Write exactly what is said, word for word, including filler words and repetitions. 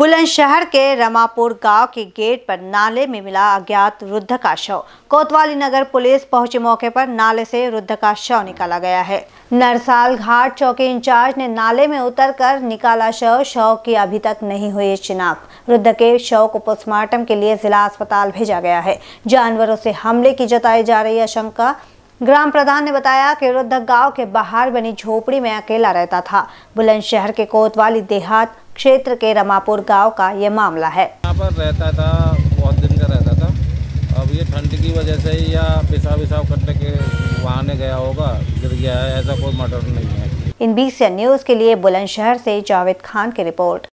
बुलंदशहर के रामपुर गांव के गेट पर नाले में मिला अज्ञात वृद्ध का शव। कोतवाली नगर पुलिस पहुंची मौके पर नाले से वृद्ध का शव निकाला गया है। नरसाल घाट चौकी इंचार्ज ने नाले में उतरकर निकाला शव। शव की अभी तक नहीं हुई चिनाब। वृद्ध के शव को पोस्टमार्टम के लिए जिला अस्पताल भेजा गया है। जानवरों से हमले की जताई जा रही आशंका। ग्राम प्रधान ने बताया कि वृद्ध गांव के बाहर बनी झोपड़ी में अकेला रहता था। बुलंदशहर के कोतवाली देहात क्षेत्र के रामपुर गांव का ये मामला है। यहाँ पर रहता था, बहुत दिन का रहता था। अब ये ठंड की वजह से या पेशाब पेशाब करने के बहाने गया होगा, गिर गया है, ऐसा कोई मैटर नहीं है। इन बी सी एन न्यूज के लिए बुलंदशहर से जावेद खान की रिपोर्ट।